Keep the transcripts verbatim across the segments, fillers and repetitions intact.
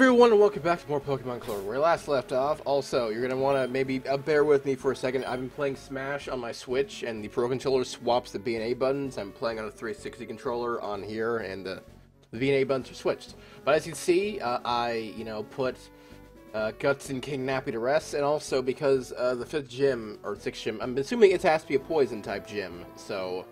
Everyone, and welcome back to more Pokemon Clover. Where I last left off, also, you're gonna wanna maybe uh, bear with me for a second. I've been playing Smash on my Switch, and the Pro Controller swaps the B and A buttons. I'm playing on a three sixty controller on here, and the, the B and A buttons are switched. But as you can see, uh, I, you know, put uh, Guts and King Nappy to rest, and also because uh, the fifth gym, or sixth gym, I'm assuming it has to be a Poison-type gym, so...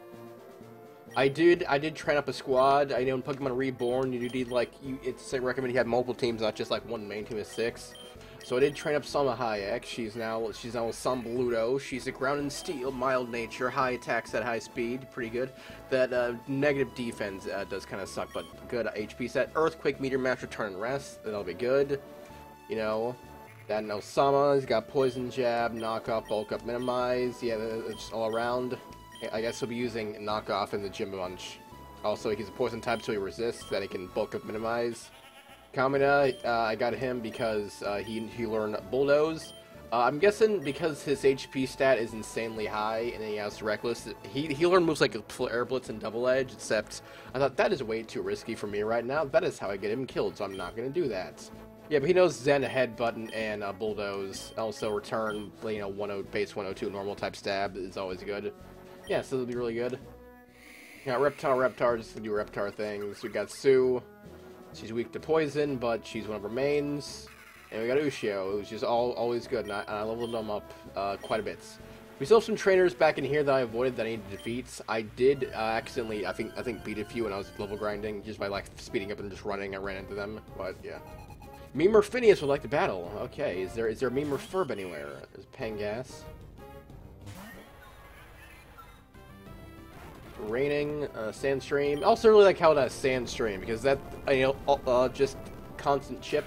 I did. I did train up a squad. I know in Pokemon Reborn, you did like you, it's recommended you have multiple teams, not just like one main team of six. So I did train up Sama Hayek. She's now she's now with Sambaluto. She's a ground and steel, mild nature, high attacks at high speed, pretty good. That uh, negative defense uh, does kind of suck, but good H P set. Earthquake, Meteor Mash, Return and Rest. That'll be good. You know. That no Sama's got Poison Jab, Knock Up, Bulk Up, Minimize. Yeah, it's just all around. I guess he'll be using Knockoff in the gym a bunch. Also, he's a poison type, so he resists. That he can bulk up, minimize. Kamina, uh, I got him because uh, he he learned Bulldoze. Uh, I'm guessing because his H P stat is insanely high, and he has Reckless. He he learned moves like Air Blitz and Double Edge. Except I thought that is way too risky for me right now. That is how I get him killed, so I'm not gonna do that. Yeah, but he knows Zen, Head Button, and uh, Bulldoze. Also, Return, you know, one oh base one oh two normal type stab is always good. Yeah, so it'll be really good. Yeah, Reptar, Reptar, just to do Reptar things. We got Sue. She's weak to poison, but she's one of her mains. And we got Ushio, who's just all, always good, and I, and I leveled them up uh, quite a bit. We still have some trainers back in here that I avoided that I needed to defeat. I did uh, accidentally, I think, I think beat a few when I was level grinding, just by like speeding up and just running. I ran into them, but yeah. Meme or Phineas would like to battle. Okay, is there is there a meme or Ferb anywhere? There's Pangas. Raining, uh, Sandstream. I also really like how it has Sandstream, because that, you know, uh, just constant chip.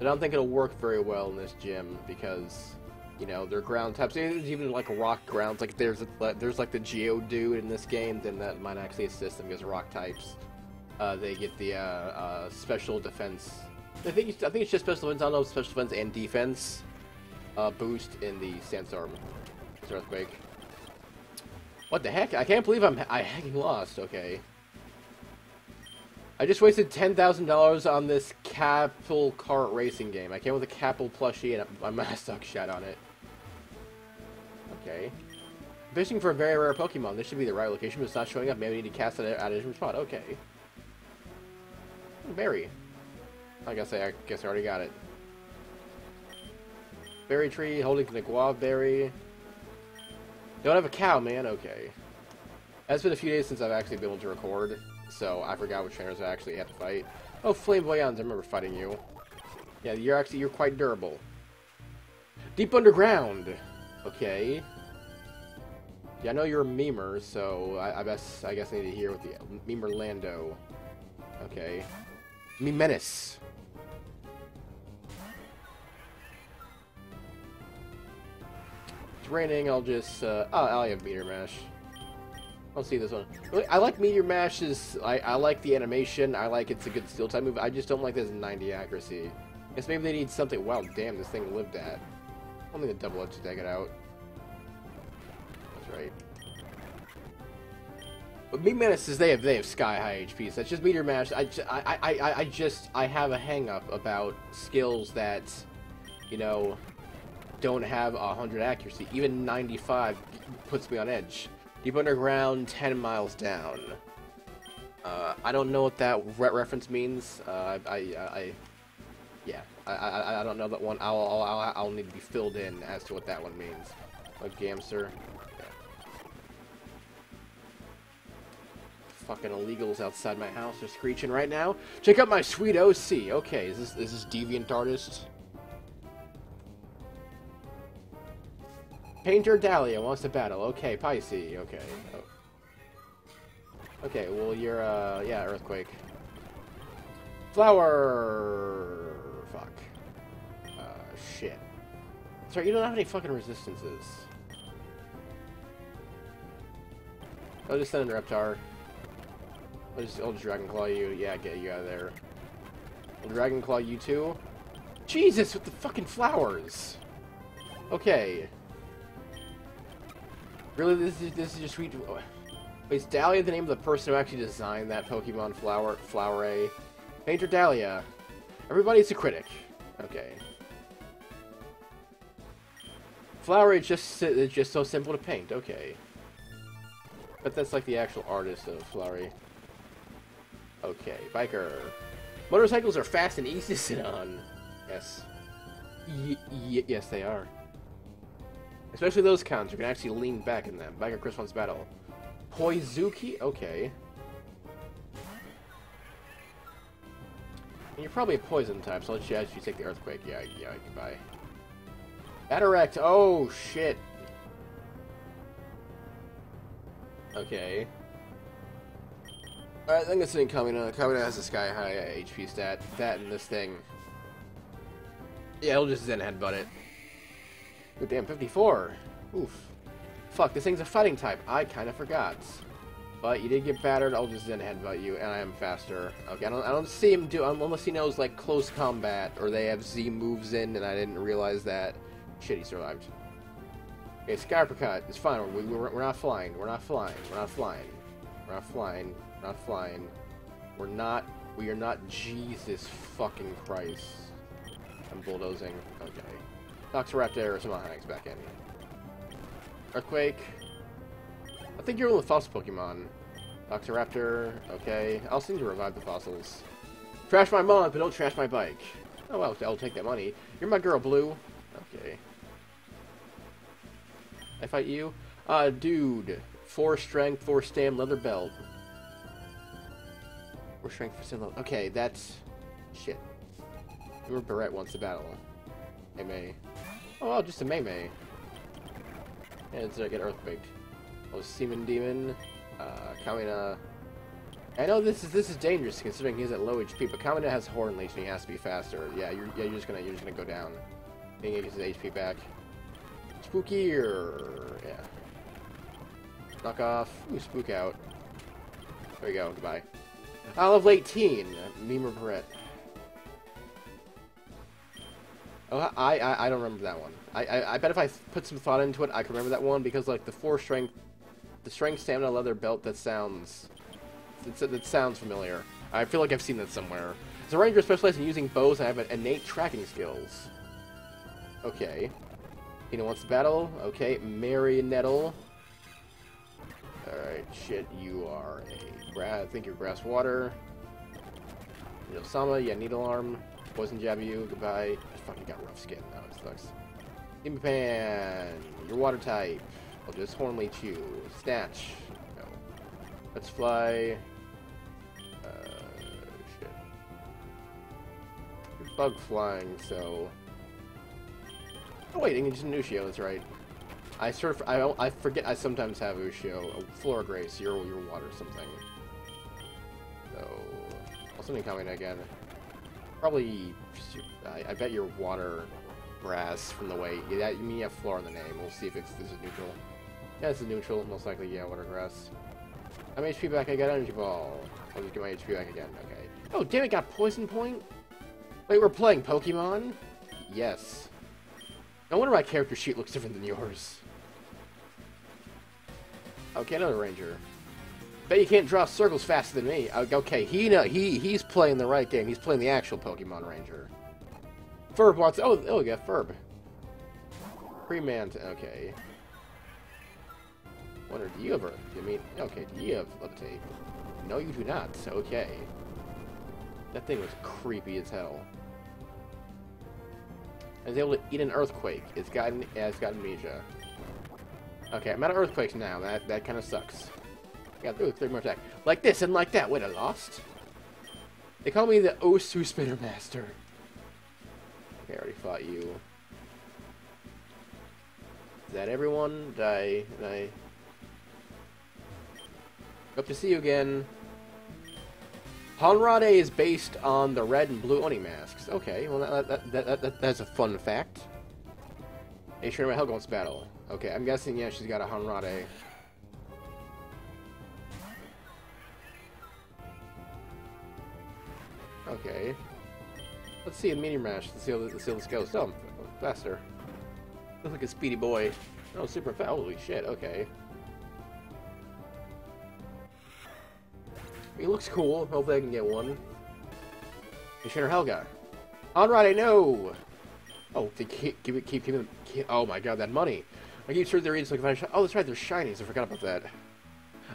I don't think it'll work very well in this gym, because, you know, they're ground types. There's even, like, rock grounds. Like, there's, a, there's like, the Geodude in this game, then that might actually assist them, because rock types, uh, they get the, uh, uh, special defense. I think it's, I think it's just special defense. I don't know if special defense and defense, uh, boost in the Sandstorm. It's Earthquake. What the heck? I can't believe I'm I hacking lost. Okay. I just wasted ten thousand dollars on this Capel Kart racing game. I came with a Capel plushie and I, I messed up shot on it. Okay. Fishing for a very rare Pokemon. This should be the right location, but it's not showing up. Maybe I need to cast it out of his spot. Okay. Berry. Like I say, I guess I already got it. Berry tree, holding the guava berry. Don't have a cow, man. Okay. That's been a few days since I've actually been able to record, so I forgot what trainers I actually had to fight. Oh, Flamboyance, I remember fighting you. Yeah, you're actually, you're quite durable. Deep Underground! Okay. Yeah, I know you're a memer, so I, I, best, I guess I need to hear what the... Memer Lando. Okay. Memenis. Raining, I'll just uh oh, I'll have Meteor Mash. I'll see this one. I like Meteor Mash's I, I like the animation, I like it's a good steel type move. I just don't like this ninety accuracy. Guess maybe they need something. Wow, damn, this thing lived at. I don't think the double edge to take it out. That's right. But Meat Menaces, they have they have sky high H P, so that's just Meteor Mash. I just, I, I, I, I just I have a hang up about skills that, you know, don't have one hundred accuracy. Even ninety-five puts me on edge. Deep Underground, ten miles down. Uh, I don't know what that re reference means. Uh, I, I, I, yeah, I, I, I don't know that one. I'll, I'll, I'll need to be filled in as to what that one means. A Gamster. Yeah. Fucking illegals outside my house are screeching right now. Check out my sweet O C. Okay, is this, is this Deviant Artist? Painter Dahlia wants to battle. Okay, Pisces. Okay. Oh. Okay, well, you're, uh, yeah, Earthquake. Flower! Fuck. Uh, shit. Sorry, you don't have any fucking resistances. I'll just send in Reptar. I'll just, I'll just Dragon Claw you. Yeah, get you out of there. I'll Dragon Claw you too. Jesus, with the fucking flowers! Okay. Really, this is this is just sweet. Oh. Wait, is Dahlia the name of the person who actually designed that Pokemon flower? Flower A, Painter Dahlia. Everybody's a critic. Okay. Flower is just is just so simple to paint. Okay. But that's like the actual artist of Flowery. Okay, biker. Motorcycles are fast and easy to sit on. Yes. Y y yes, they are. Especially those cons. You can actually lean back in them. Biker Chris wants battle. Poizuki? Okay. And you're probably a poison type, so let's just you take the earthquake. Yeah, yeah, I can buy. Ataract. Oh, shit. Okay. Alright, I think it's in Kamina. Kamina has a sky high H P stat. That and this thing. Yeah, it'll just Zen headbutt it. Ooh, damn, fifty-four. Oof. Fuck, this thing's a fighting type. I kind of forgot. But you did get battered. I'll just Zen headbutt you, and I am faster. Okay, I don't, I don't see him do unless he knows like close combat or they have Z moves in, and I didn't realize that. Shit, he survived. Okay, sky uppercut. It's fine. We, we're, we're not flying. We're not flying. We're not flying. We're not flying. We're not flying. We're not. We are not. Jesus fucking Christ. I'm bulldozing. Okay. Noxoraptor or Sama Hayek's back in. Earthquake. I think you're one of the fossil Pokemon. Noxoraptor. Okay. I'll seem to revive the fossils. Trash my mod, but don't trash my bike. Oh, well, I'll take that money. You're my girl, Blue. Okay. I fight you? Uh, dude. Four strength, four stam, leather belt. Four strength, four stam, leather. Okay, that's... Shit. Your Barrett wants to battle. May. Oh, well, just a May-May. And so I get earthquake. Oh, Seaman Demon. Uh, Kamina. I know this is this is dangerous considering he's at low H P, but Kamina has Horn Leech and he has to be faster. Yeah, you're yeah you're just gonna you're just gonna go down. Being able to get his H P back. Spookier. Yeah. Knock off. Ooh, spook out. There we go. Goodbye. I love eighteen. Memer Barrett. Oh, I, I I don't remember that one. I, I I bet if I put some thought into it, I could remember that one because like the four strength, the strength stamina leather belt. That sounds, that that sounds familiar. I feel like I've seen that somewhere. As a ranger specialized in using bows, I have an innate tracking skills. Okay, Tina wants to battle. Okay, Marionettle. All right, shit. You are a grass. I think you're grass water. Yosama, yeah, needle arm. Poison jab you, goodbye. I fucking got rough skin, now it sucks. Impan, you're water type. I'll just horn leech you. Snatch. No. Let's fly. Uh, shit. You're bug flying, so. Oh wait, it's an Ushio, that's right. I sort of, I, I forget I sometimes have Ushio. Oh, Flora Grace, you're, you're water something. So, I'll send Kamina again. Probably, I, I bet you're water grass from the way. Yeah, that, you mean you have Flora in the name. We'll see if it's, this is neutral. Yeah, this is neutral. Most likely, yeah, water grass. I'm H P back. I got energy ball. I'll just get my H P back again. Okay. Oh, damn it, got poison point? Wait, we're playing Pokemon? Yes. No wonder my character sheet looks different than yours. Okay, another ranger. Bet you can't draw circles faster than me. Okay, he no, he he's playing the right game. He's playing the actual Pokemon Ranger. Ferb wants. Oh, oh yeah, Ferb. Freeman. Okay. Wonder, do you ever? I mean, okay, do you have levitate? No, you do not. Okay. That thing was creepy as hell. I was able to eat an earthquake. It's gotten. Yeah, it's gotten amnesia. Okay, I'm out of earthquakes now. That that kind of sucks. Got through with three more attack. Like this and like that. Wait, I lost? They call me the Osu Spinner Master. Okay, I already fought you. Is that everyone? Did I... Did I... Hope to see you again. Honrade is based on the red and blue Oni masks. Okay, well, that, that, that, that, that, that's a fun fact. Hey, sure, my hell goes battle. Okay, I'm guessing, yeah, she's got a Honrade. Okay. Let's see a meteor mash. Let's see how this goes. Oh, faster. Looks like a speedy boy. Oh, super fast. Holy shit, okay. He looks cool. Hopefully I can get one. Missioner Helga. Honrade, no! Oh, they keep keep keep keep. keep oh my God, that money! I keep searching their readings looking for. Oh, that's right, they're shinies. I forgot about that.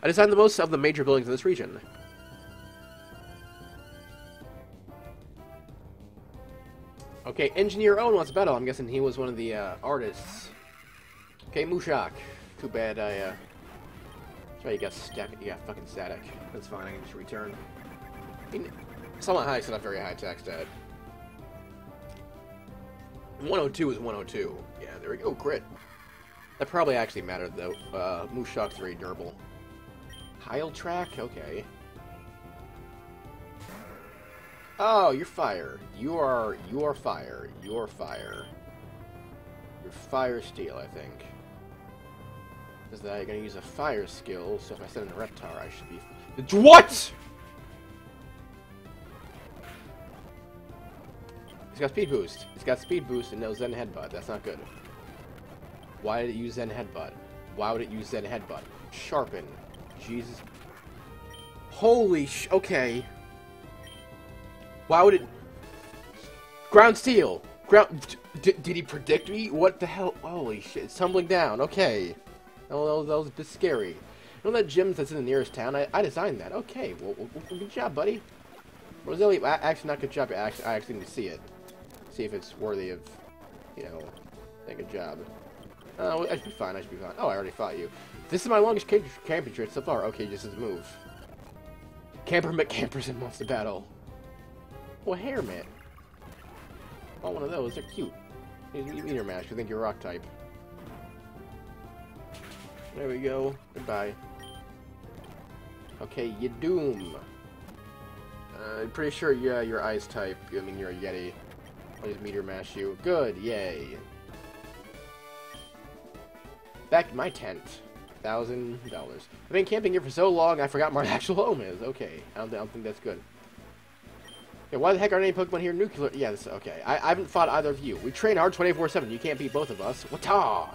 I designed the most of the major buildings in this region. Okay, Engineer Owen wants battle. I'm guessing he was one of the uh, artists. Okay, Mushak. Too bad I. Uh... Sorry, you got static. You got fucking static. That's fine. I can just return. I mean, Sama Hayek's not very high attack stat. one oh two is one oh two. Yeah, there we go. Crit. That probably actually mattered though. Uh, Mushak's very durable. Heil track? Okay. Oh, you're fire. You are, you are fire. You're fire. You're fire steel, I think. Is that you're gonna use a fire skill? So if I send in a Reptar, I should be. What? It's got speed boost. It's got speed boost and no Zen Headbutt. That's not good. Why did it use Zen Headbutt? Why would it use Zen Headbutt? Sharpen. Jesus. Holy sh. Okay. Why would it? Ground steel. Ground. D did he predict me? What the hell? Holy shit! It's tumbling down. Okay. Oh, that was, that was a bit scary. You know that gym that's in the nearest town? I, I designed that. Okay. Well, well, well, good job, buddy. Roselli, actually not good job. I actually, I actually need to see it. See if it's worthy of, you know, that good job. Oh, I should be fine. I should be fine. Oh, I already fought you. This is my longest camp camping trip so far. Okay, just as a move. Camper McCampers and wants to battle. Well, hair man. I want one of those. They're cute. You need your mask. I think you're rock type. There we go. Goodbye. Okay, you doom. Uh, I'm pretty sure yeah, you're ice type. I mean, you're a yeti. I'll just meteor mash you. Good. Yay. Back to my tent. Thousand dollars. I've been camping here for so long, I forgot my actual home is. Okay. I don't, I don't think that's good. Yeah, why the heck aren't any Pokemon here nuclear? Yeah, this, okay. I, I haven't fought either of you. We train hard twenty-four seven. You can't beat both of us. Wata!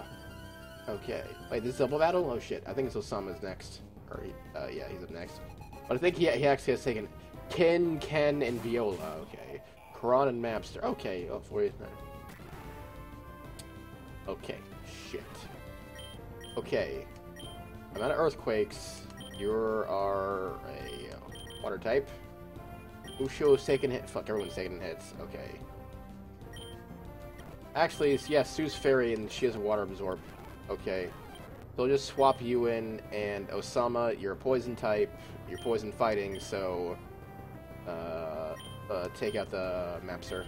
Okay. Wait, this is double battle? Oh, shit. I think it's Osama's next. Or, uh, yeah, he's up next. But I think he, he actually has taken Ken, Ken, and Viola. Okay. Karan and Mapster. Okay. Oh, forty-nine. Okay. Shit. Okay. I'm out of earthquakes. You are a uh, water type. Ushio's taking hits. Fuck, everyone's taking hits. Okay. Actually, yes, yeah, Sue's fairy and she has a water absorb. Okay. They'll just swap you in, and Osama, you're a poison type. You're poison fighting, so... Uh, uh, take out the Mapster.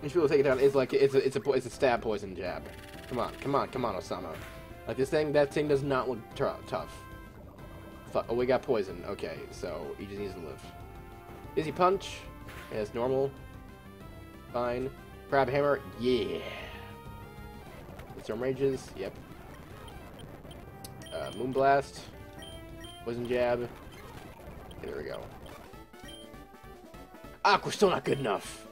Which people take it out is like, it's a, it's, a, it's a stab poison jab. Come on, come on, come on, Osama. Like, this thing, that thing does not look tough. Oh, we got poison. Okay, so he just needs to live. Izzy punch. Yeah, it's normal. Fine. Crab hammer. Yeah. Storm rages. Yep. Uh, Moonblast. Poison jab. Okay, there we go. Ah, we're still not good enough.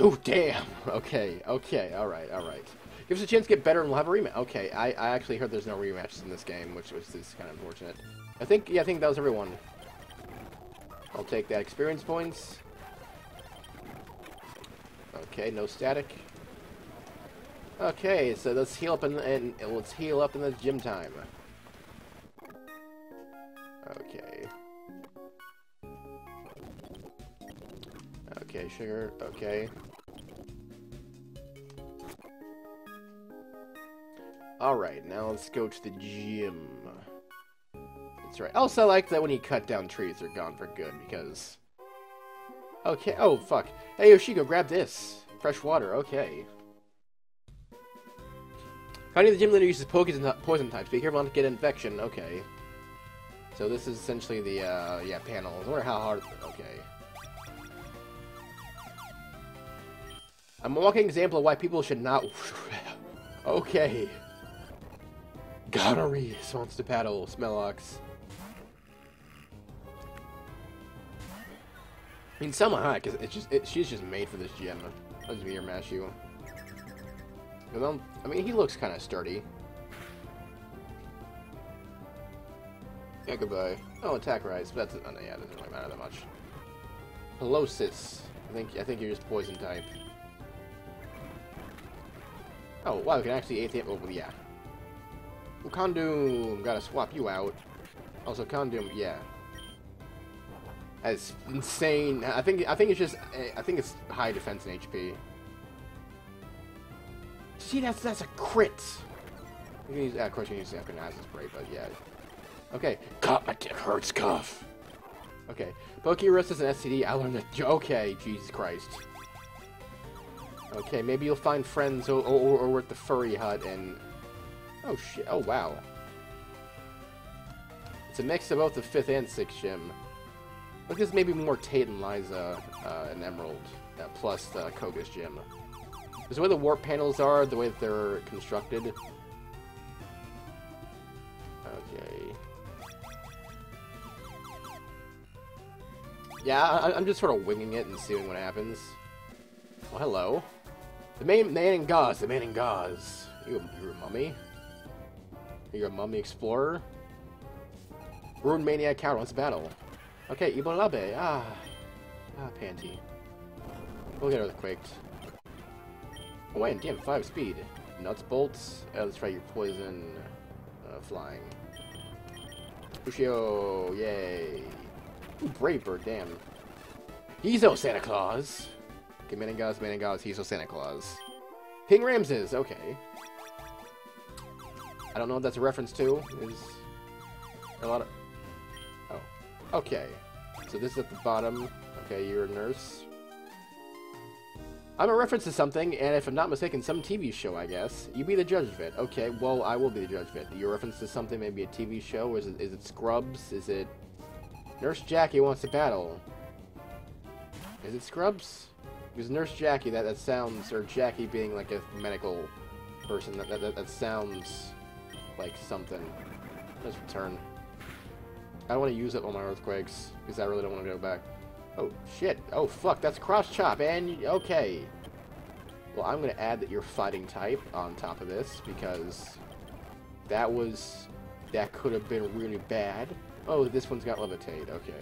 Oh, damn. Okay. Okay. All right. All right. Give us a chance to get better and we'll have a rematch. Okay, I, I actually heard there's no rematches in this game, which, which is kind of unfortunate. I think, yeah, I think that was everyone. I'll take that experience points. Okay, no static. Okay, so let's heal up in, and let's heal up in the gym time. Okay. Okay, sugar. Okay. Alright, now let's go to the gym. That's right. Also, I like that when you cut down trees, they're gone for good, because... Okay, oh, fuck. Hey, Yoshiko, grab this. Fresh water, okay. Kanye the gym leader uses poison types. Be careful not to get infection, okay. So this is essentially the, uh, yeah, panels. I wonder how hard... Okay. I'm a walking example of why people should not... Okay. Gonorrhea wants to paddle, Smellox. I mean, Sama Hayek, cause it's just it, she's just made for this gym. I'll just be here, mash you. I mean, he looks kind of sturdy. Yeah, goodbye. Oh, attack rise, but that's oh, no, yeah, it doesn't really matter that much. Pelosis. I think I think you're just poison type. Oh wow, we can actually atheist. Oh yeah. Ooh, Condoom, gotta swap you out. Also Condoom, yeah. That's insane. I think I think it's just I think it's high defense and H P. See, that's that's a crit. You can use, uh, of course, you can use Synchronizing Spray, but yeah. Okay, cut my dick hurts cuff. Okay, Pokerust is an S T D. I learned that. Okay, Jesus Christ. Okay, maybe you'll find friends or or, or at the furry hut and. Oh shit! Oh wow. It's a mix of both the fifth and sixth gym. Look, this maybe more Tate and Liza uh, and Emerald, uh, plus the uh, Koga's gym. Because the way the warp panels are, the way that they're constructed. Okay. Yeah, I, I'm just sort of winging it and seeing what happens. Well, hello. The main man in gauze, the man in gauze. You, you're a mummy? You're a mummy explorer? Ruined Maniac Cow wants battle. Okay, Ibolabe. Ah. Ah, panty. We'll get earthquaked. Oh, wait, damn, five speed. Nuts bolts. Uh, let's try your poison. Uh, flying. Ushio, yay. Ooh, Brave Bird, damn. He's no Santa Claus. Okay, Meningas, Meningas, he's no Santa Claus. King Ramses, okay. I don't know what that's a reference to. Is a lot of. Oh. Okay. So this is at the bottom. Okay, you're a nurse. I'm a reference to something, and if I'm not mistaken, some T V show, I guess. You be the judge of it. Okay, well, I will be the judge of it. Your reference to something, maybe a T V show? Is it, is it Scrubs? Is it... Nurse Jackie wants to battle. Is it Scrubs? Because Nurse Jackie, that, that sounds... Or Jackie being, like, a medical person. That, that, that sounds like something. Let's return. I don't want to use up all my earthquakes, because I really don't want to go back. Oh, shit. Oh, fuck. That's cross chop, and... Okay. Well, I'm going to add that you're fighting type on top of this, because that was... That could have been really bad. Oh, this one's got levitate. Okay.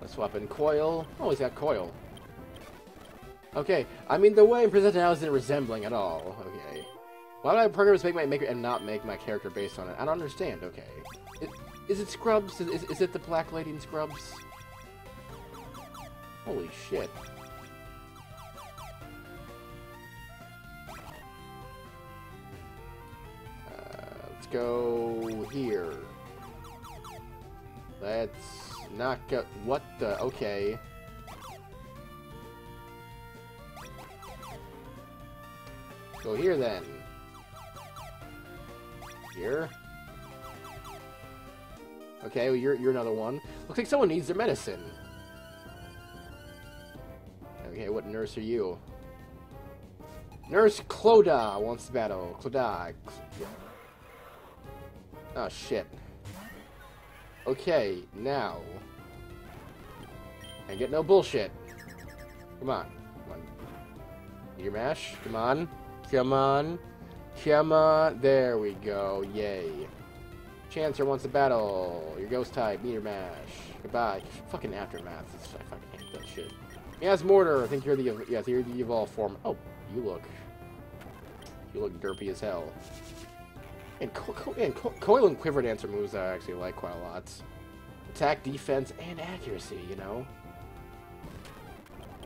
Let's swap in coil. Oh, he's got coil. Okay. I mean, the way I'm presented now isn't resembling at all. Okay. Why would I program to make my maker and not make my character based on it? I don't understand. Okay. It, Is it Scrubs? Is, is it the Black Lady in Scrubs? Holy shit. Uh, let's go here. Let's not go... What the... Okay. Go here then. Here. Okay, well, you're, you're another one. Looks like someone needs their medicine. Okay, what nurse are you? Nurse Cloda wants to battle. Cloda. Oh, shit. Okay, now. And get no bullshit. Come on. Come on. Your mash? Come on. Come on. Come on. There we go. Yay. Chancer wants a battle. Your ghost type, meter mash. Goodbye. Fucking aftermath. I fucking hate that shit. Yes, Mortar. I think you're the yeah, you're the evolved form. Oh, you look, you look derpy as hell. And co co and co coil and quiver dancer moves I actually like quite a lot. Attack, defense, and accuracy. You know.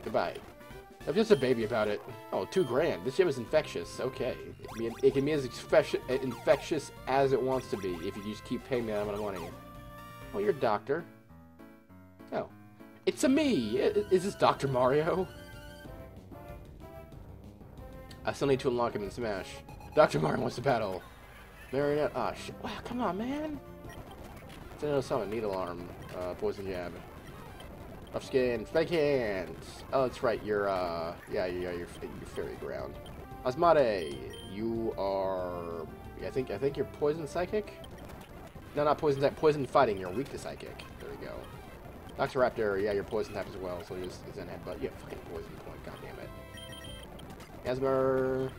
Goodbye. I'm just a baby about it. Oh, two grand. This gym is infectious. Okay. It can be, it can be as infectious as it wants to be if you just keep paying me that amount of money. Oh, you're a doctor. Oh. It's a me! Is this Doctor Mario? I still need to unlock him in Smash. Doctor Mario wants to battle. Marionette. Ah, shit. Wow, come on, man. It's another summon. Needle arm. Uh, poison jab. Rough skin, fake hands. Oh, that's right. You're uh, yeah, yeah, you're you're fairy ground. Asmade, you are. I think I think you're poison psychic. No, not poison type. Poison fighting. You're weak to psychic. There we go. Noxoraptor, yeah, you're poison type as well. So just is in that, but yeah, fucking poison point. God damn it. Asmer,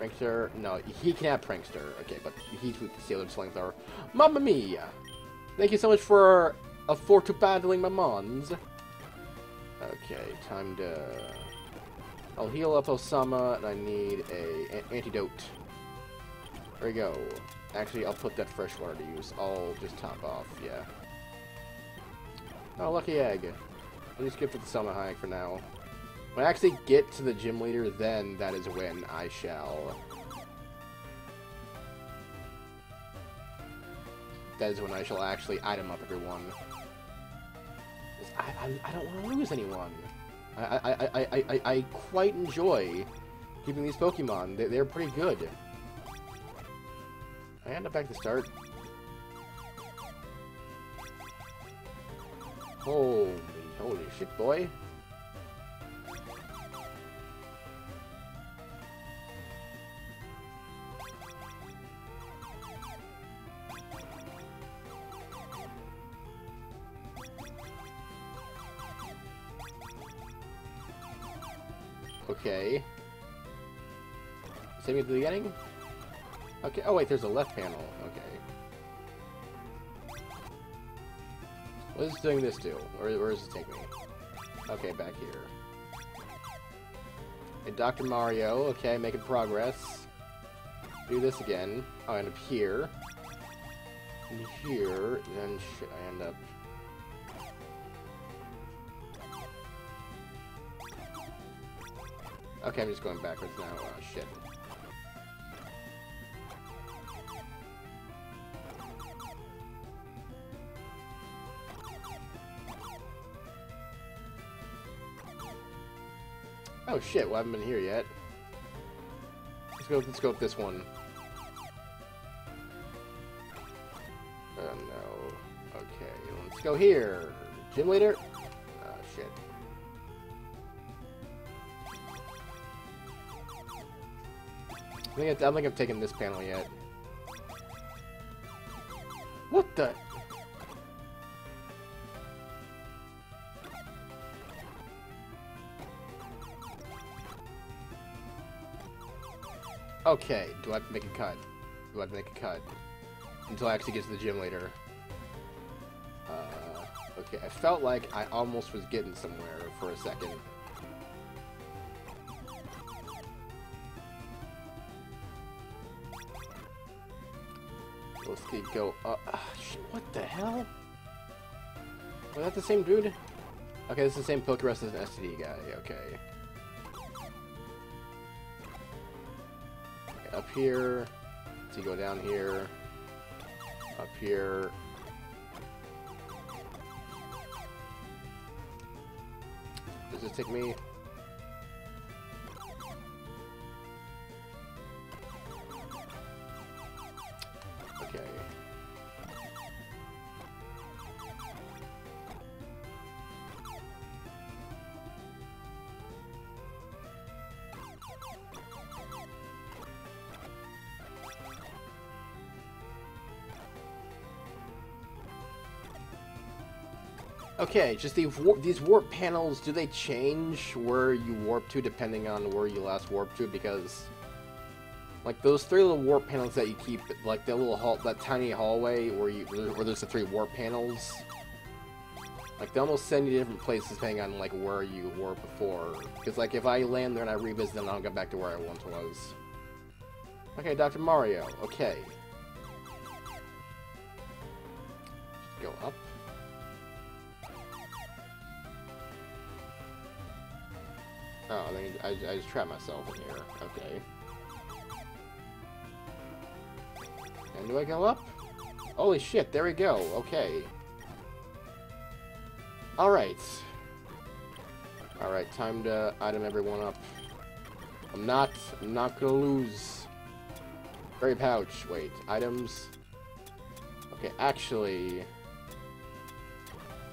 prankster. No, he can have prankster. Okay, but he's with the Sailor Slingthrower. Mamma mia! Thank you so much for afford to battling my mons. Okay, time to... I'll heal up Osama, and I need a, an antidote. There we go. Actually, I'll put that fresh water to use. I'll just top off, yeah. Oh, lucky egg. I'll just get for the Sama Hayek for now. When I actually get to the gym leader, then that is when I shall... That is when I shall actually item up everyone. I, I, I don't want to lose anyone. I, I, I, I, I, I quite enjoy keeping these Pokemon. They, they're pretty good. I end up back to start. Holy, holy shit, boy. Okay. Save me at the beginning? Okay. Oh, wait, there's a left panel. Okay. What is doing this to? Where, where does it take me? Okay, back here. Hey, Doctor Mario. Okay, making progress. Do this again. Oh, I end up here. And here. Then should I end up... Okay, I'm just going backwards now. Oh, shit. Oh, shit. Well, I haven't been here yet. Let's go, let's go with this one. Oh, no. Okay, let's go here. Gym leader. Oh, shit. I don't think I've taken this panel yet. What the? Okay, do I have to make a cut? Do I have to make a cut? Until I actually get to the gym later. Uh, okay, I felt like I almost was getting somewhere for a second. Let's keep go up. Uh, what the hell? Was that the same dude? Okay, this is the same Pokerest as an S T D guy. Okay. Okay, up here. So you go down here. Up here. Does this take me? Okay, just the warp, these warp panels, do they change where you warp to depending on where you last warp to? Because, like, those three little warp panels that you keep, like, that little hall, that tiny hallway where, you, where there's the three warp panels, like, they almost send you to different places depending on, like, where you were before. Because, like, if I land there and I revisit, then I'll get back to where I once was. Okay, Doctor Mario, okay. Go up. Oh, I, think I, I just trapped myself in here. Okay. And do I go up? Holy shit, there we go. Okay. Alright. Alright, time to item everyone up. I'm not, I'm not gonna lose. Berry pouch. Wait, items. Okay, actually...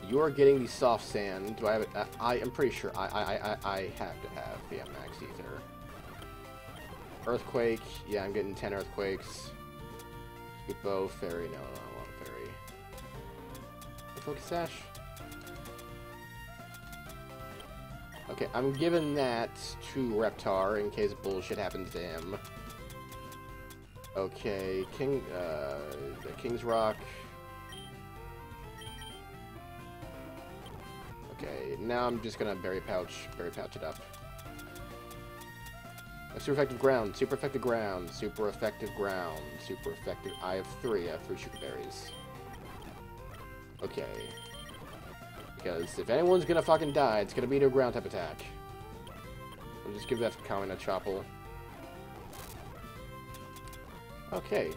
You're getting the soft sand. Do I have it? Uh, I am pretty sure I, I I I have to have the yeah, max ether. Earthquake. Yeah, I'm getting ten earthquakes. Bow fairy. No, no, I want fairy. Focus sash. Okay, I'm giving that to Reptar in case bullshit happens to him. Okay, King. Uh, the King's Rock. now I'm just gonna berry pouch, berry pouch it up. A super effective ground, super effective ground, super effective ground, super effective. I have three, I have three sugar berries. Okay. Because if anyone's gonna fucking die, it's gonna be no ground type attack. I'll just give that to Kamina Chopple. Okay.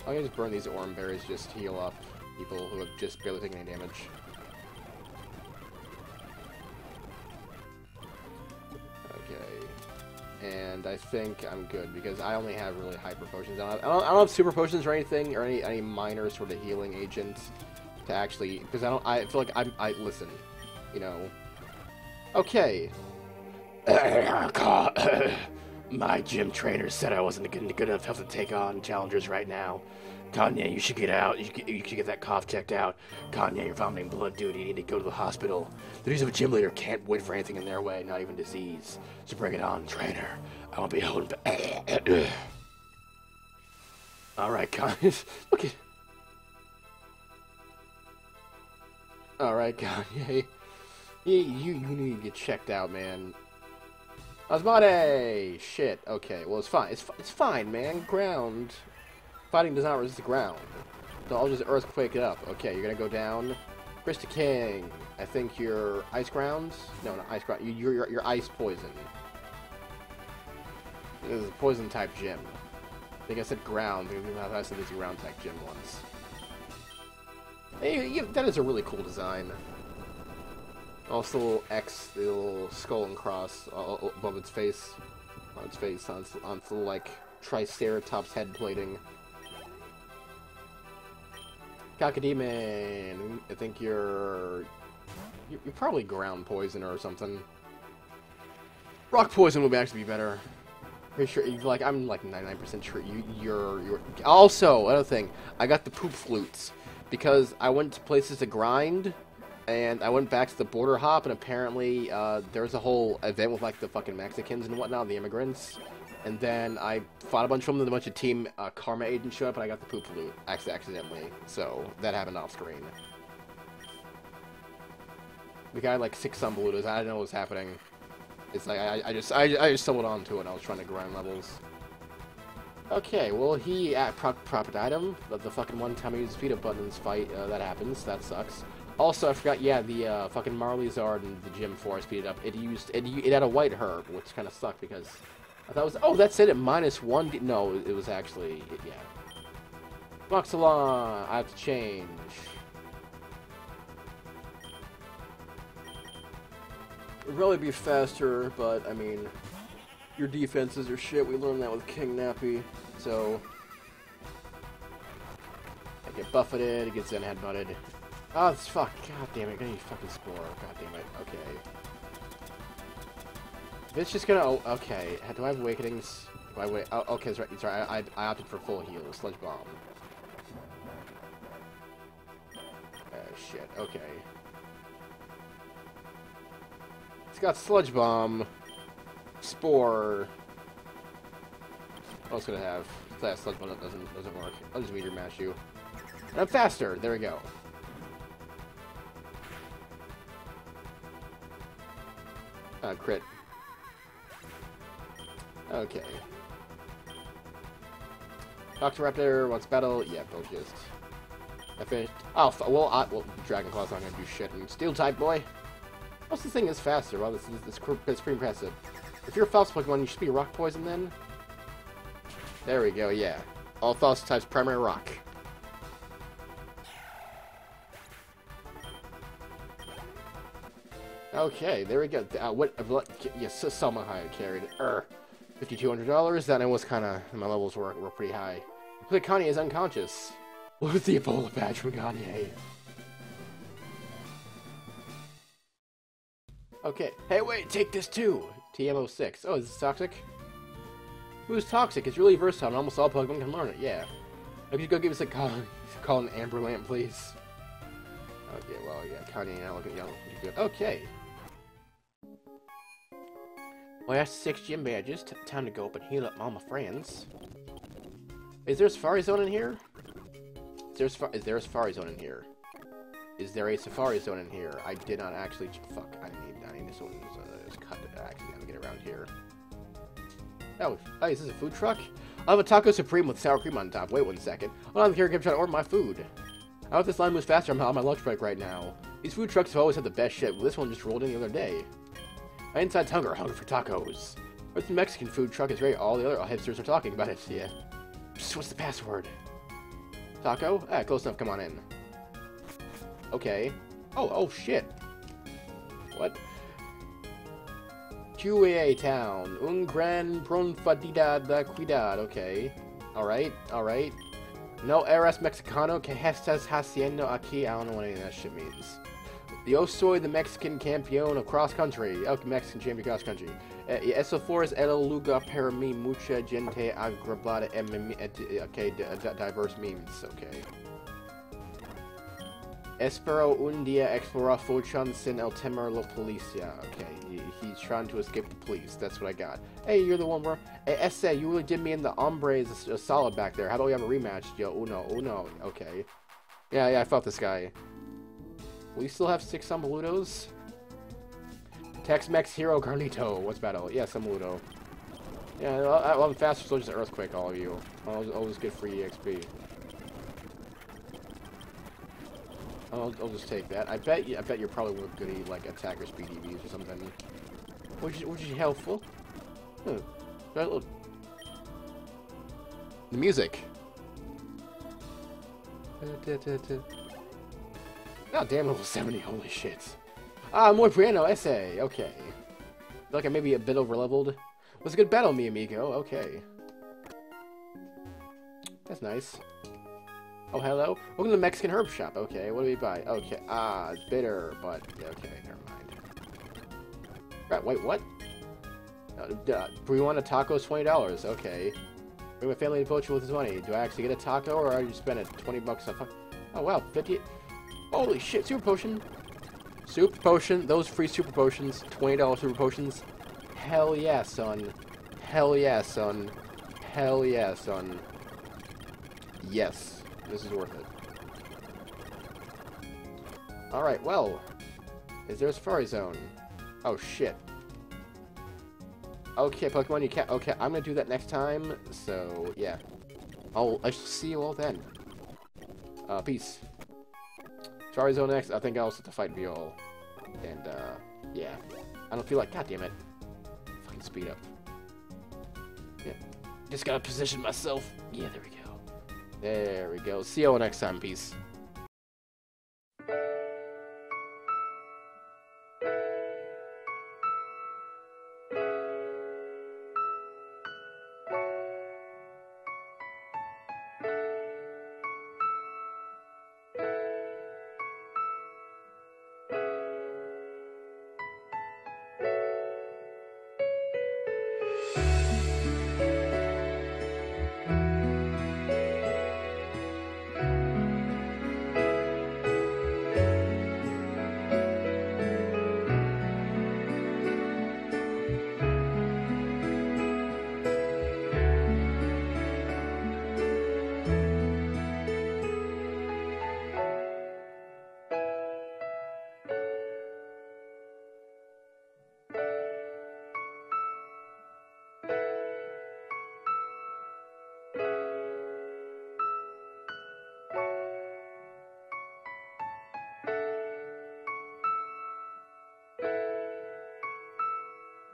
I'm gonna just burn these Orm berries, just heal up people who have just barely taken any damage. Okay. And I think I'm good, because I only have really hyper potions. I don't, I don't, I don't have super potions or anything, or any, any minor sort of healing agents to actually, because I don't, I feel like I'm, I, listen, you know. Okay. My gym trainer said I wasn't good, good enough health to take on challengers right now. Kanye, you should get out. You should, you should get that cough checked out. Kanye, you're vomiting blood, dude. You need to go to the hospital. The dudes of a gym leader can't wait for anything in their way, not even disease. So bring it on, trainer. I won't be holding back. All right, Kanye. Okay. All right, Kanye. You, you, you need to get checked out, man. Asmodee! Shit. Okay. Well, it's fine. It's it's fine, man. Ground fighting does not resist the ground, so I'll just earthquake it up. Okay, you're gonna go down. Krista King. I think you're ice grounds. No, not ice ground. You, you're, you're you're ice poison. This is a poison type gym. I think I said ground. I said this ground type gym once. Hey, you, that is a really cool design. Also, little X, the little skull and cross all above its face, on its face, on its, on its little, like, Triceratops head plating. Cacodemon, I think you're, you're probably ground poison or something. Rock poison would actually be better. Pretty sure, like, I'm like ninety-nine percent sure you, you're, you're. Also, another thing, I got the poop flutes because I went to places to grind. And I went back to the border hop, and apparently uh, there was a whole event with, like, the fucking Mexicans and whatnot, the immigrants. And then I fought a bunch of them, and a bunch of Team uh, Karma agents showed up, and I got the poop loot accidentally. So that happened off screen. The guy had, like, six Sambalutos. I didn't know what was happening. It's like I, I just I, I just stumbled onto it, and I was trying to grind levels. Okay, well, he at prop propped item. But the fucking one time I used the speed up button in this fight, uh, that happens. That sucks. Also, I forgot, yeah, the uh, fucking Marlizard in the gym before I speeded up, it used, it, it had a white herb, which kind of sucked because I thought it was, oh, that's it, at minus one, no, it was actually, it, yeah. Noxalon, I have to change. It would really be faster, but, I mean, your defenses are shit, we learned that with King Nappy, so. I get buffeted, it gets in headbutted. Oh, it's fuck. God damn it. I'm gonna need fucking Spore. God damn it. Okay. It's just gonna. Oh, okay. Do I have Awakenings? Do I wait? Oh, okay. Sorry. sorry I, I opted for full heal. Sludge Bomb. Oh, shit. Okay. It's got Sludge Bomb. Spore. What else gonna have? That Sludge Bomb doesn't, doesn't work. I'll just Meteor Mash you. And I'm faster. There we go. Uh, crit. Okay. Noxoraptor wants battle. Yeah, Bill just. I finished. Oh, well, I, well, Dragon Claw's not gonna do shit. And Steel type, boy. Plus, this thing is faster. Well, this is this, this, this pretty impressive. If you're a Faust Pokemon, you should be Rock Poison then. There we go. Yeah. All Faust types primary Rock. Okay, there we go. Uh, what? Yes, Sama Hayek carried it. Er, fifty-two hundred dollars. That I was kind of my levels were were pretty high. But Kanye is unconscious. Look at the Ebola badge from Kanye. Okay. Hey, wait, take this too. T M zero six. Oh, is this toxic? Who's toxic? It's really versatile, and almost all Pokemon can learn it. Yeah. Could you go give us a call? Call an Amber Lamp, please. Okay. Well, yeah, Kanye. Now look at y'all. Okay. Well, that's six gym badges. T time to go up and heal up all my friends. Is there a Safari Zone in here? Is there a, is there a Safari Zone in here? Is there a safari zone in here? I did not actually. Fuck! I need. I need this one. So it's cut. Actually, I'm gonna get around here. Oh, hey, is this a food truck? I'll have a taco supreme with sour cream on top. Wait one second. Well, I'm here. I'm trying to order my food. I hope this line moves faster. I'm on my lunch break right now. These food trucks have always had the best shit. Well, this one just rolled in the other day. My inside's hunger. Hunger for tacos. What's the Mexican food truck? It's ready. All the other hipsters are talking about it. Yeah. Psst, what's the password? Taco? Ah, close enough. Come on in. Okay. Oh, oh shit. What? Q A Town. Un gran pronfadidad da cuidad. Okay. Alright, alright. No eras mexicano que estás haciendo aquí. I don't know what any of that shit means. Yo soy the Mexican champion of cross country. Oh, Mexican champion cross country. Eso force el lugar para mí mucha gente agregada. Okay, diverse memes. Okay. Espero un día explorar Fochan sin el temer la policia. Okay, he, he's trying to escape the police. That's what I got. Hey, you're the one where... Hey, Ese, you really did me in the hombres a, a solid back there. How about we have a rematch? Yo, uno, uno. Okay. Yeah, yeah, I fought this guy. We still have six Sambalutos? Tex-Mex hero Carlito. What's battle? Yeah, Sambaluto. Yeah, I love faster, so just earthquake all of you. Always, always good free E X P. I'll, I'll just take that. I bet you. I bet you're probably with goody like attacker speed E Vs or something, which is which is helpful. Huh. The music. God damn, level seventy. Holy shit. Ah, muy piano essay. Okay. I feel like I may be a bit over leveled. Was a good battle, mi amigo. Okay. That's nice. Oh, hello? Welcome to the Mexican herb shop. Okay, what do we buy? Okay, ah, it's bitter, but... Okay, never mind. Right, wait, what? Uh, we want a taco, twenty dollars. Okay. We have a family devotion with this money. Do I actually get a taco, or I just spend twenty bucks on... Oh, wow, fifty... Holy shit, super potion! Super potion, those free super potions. twenty dollar super potions. Hell yeah, son. Hell yeah, son. Hell yeah, son. Yes. This is worth it. Alright, well. Is there a safari zone? Oh, shit. Okay, Pokemon, you can't... Okay, I'm gonna do that next time, so, yeah. I'll... I shall see you all then. Uh, peace. Safari zone next. I think I'll set to fight Viol. And, uh, yeah. I don't feel like... God damn it. Fucking speed up. Yeah. Just gotta position myself. Yeah, there we go. There we go. See you all next time. Peace.